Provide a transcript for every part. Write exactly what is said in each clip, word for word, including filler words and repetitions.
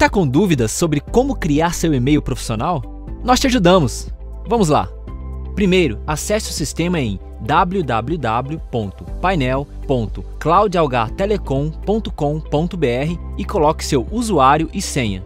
Está com dúvidas sobre como criar seu e-mail profissional? Nós te ajudamos! Vamos lá! Primeiro, acesse o sistema em w w w ponto painel ponto cloud algar telecom ponto com ponto b r e coloque seu usuário e senha.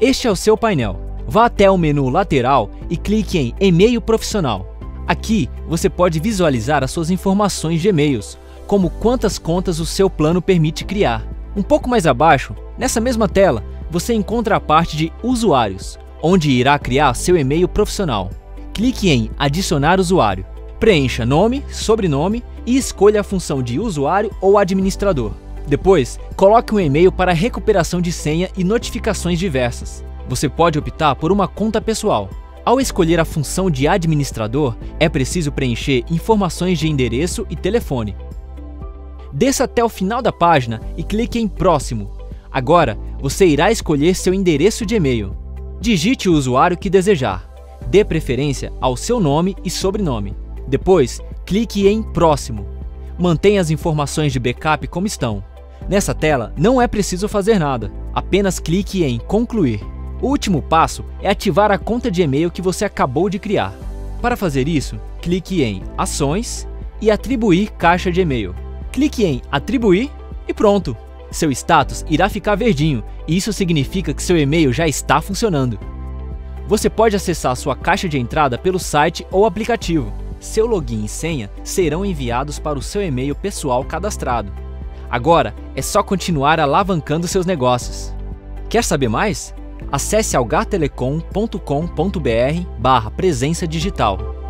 Este é o seu painel. Vá até o menu lateral e clique em E-mail Profissional. Aqui você pode visualizar as suas informações de e-mails, como quantas contas o seu plano permite criar. Um pouco mais abaixo, nessa mesma tela, você encontra a parte de Usuários, onde irá criar seu e-mail profissional. Clique em Adicionar usuário. Preencha nome, sobrenome e escolha a função de usuário ou administrador. Depois, coloque um e-mail para recuperação de senha e notificações diversas. Você pode optar por uma conta pessoal. Ao escolher a função de administrador, é preciso preencher informações de endereço e telefone. Desça até o final da página e clique em Próximo. Agora, você irá escolher seu endereço de e-mail. Digite o usuário que desejar. Dê preferência ao seu nome e sobrenome. Depois, clique em Próximo. Mantenha as informações de backup como estão. Nessa tela, não é preciso fazer nada. Apenas clique em Concluir. O último passo é ativar a conta de e-mail que você acabou de criar. Para fazer isso, clique em Ações e Atribuir caixa de e-mail. Clique em Atribuir e pronto! Seu status irá ficar verdinho e isso significa que seu e-mail já está funcionando. Você pode acessar sua caixa de entrada pelo site ou aplicativo. Seu login e senha serão enviados para o seu e-mail pessoal cadastrado. Agora é só continuar alavancando seus negócios. Quer saber mais? Acesse algar telecom ponto com ponto b r barra presença digital.